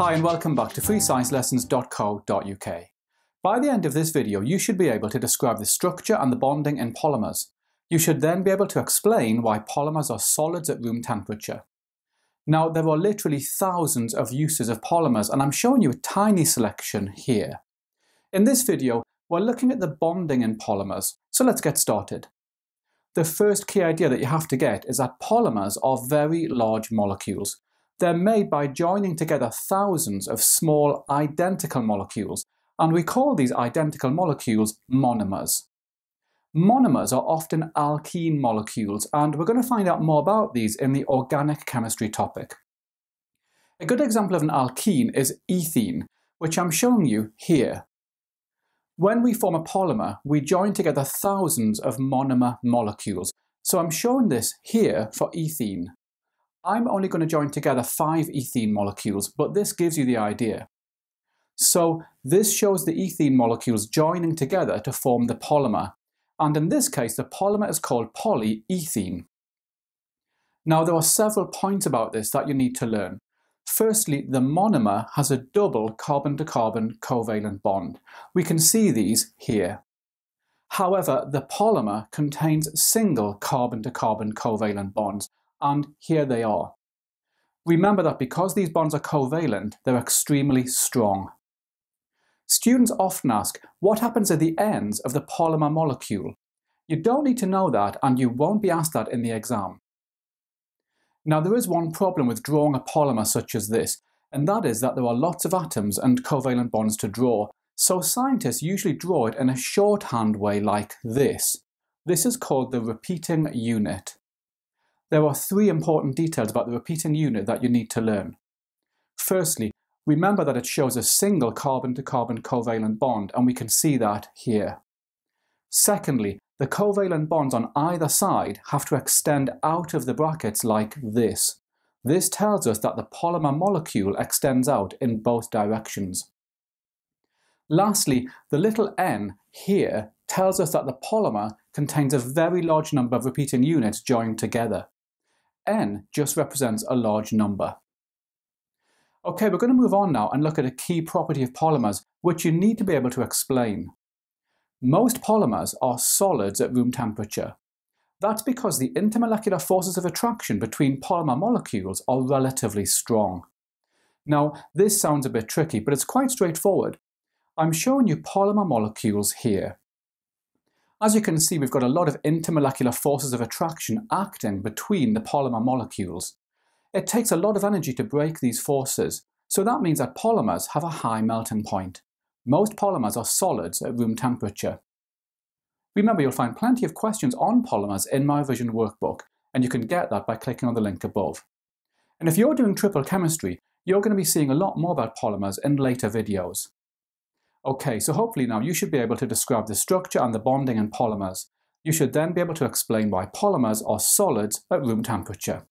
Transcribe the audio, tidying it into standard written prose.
Hi and welcome back to freesciencelessons.co.uk. By the end of this video, you should be able to describe the structure and the bonding in polymers. You should then be able to explain why polymers are solids at room temperature. Now, there are literally thousands of uses of polymers, and I'm showing you a tiny selection here. In this video, we're looking at the bonding in polymers, so let's get started. The first key idea that you have to get is that polymers are very large molecules. They're made by joining together thousands of small identical molecules, and we call these identical molecules monomers. Monomers are often alkene molecules, and we're going to find out more about these in the organic chemistry topic. A good example of an alkene is ethene, which I'm showing you here. When we form a polymer, we join together thousands of monomer molecules, so I'm showing this here for ethene. I'm only going to join together 5 ethene molecules, but this gives you the idea. So this shows the ethene molecules joining together to form the polymer. And in this case, the polymer is called polyethene. Now, there are several points about this that you need to learn. Firstly, the monomer has a double carbon-to-carbon covalent bond. We can see these here. However, the polymer contains single carbon-to-carbon covalent bonds, and here they are. Remember that because these bonds are covalent, they're extremely strong. Students often ask, what happens at the ends of the polymer molecule? You don't need to know that, and you won't be asked that in the exam. Now, there is one problem with drawing a polymer such as this, and that is that there are lots of atoms and covalent bonds to draw, so scientists usually draw it in a shorthand way like this. This is called the repeating unit. There are 3 important details about the repeating unit that you need to learn. Firstly, remember that it shows a single carbon-to-carbon covalent bond, and we can see that here. Secondly, the covalent bonds on either side have to extend out of the brackets like this. This tells us that the polymer molecule extends out in both directions. Lastly, the little n here tells us that the polymer contains a very large number of repeating units joined together. N just represents a large number. Okay, we're going to move on now and look at a key property of polymers, which you need to be able to explain. Most polymers are solids at room temperature. That's because the intermolecular forces of attraction between polymer molecules are relatively strong. Now, this sounds a bit tricky, but it's quite straightforward. I'm showing you polymer molecules here. As you can see, we've got a lot of intermolecular forces of attraction acting between the polymer molecules. It takes a lot of energy to break these forces, so that means that polymers have a high melting point. Most polymers are solids at room temperature. Remember, you'll find plenty of questions on polymers in my revision workbook, and you can get that by clicking on the link above. And if you're doing triple chemistry, you're going to be seeing a lot more about polymers in later videos. Okay, so hopefully now you should be able to describe the structure and the bonding in polymers. You should then be able to explain why polymers are solids at room temperature.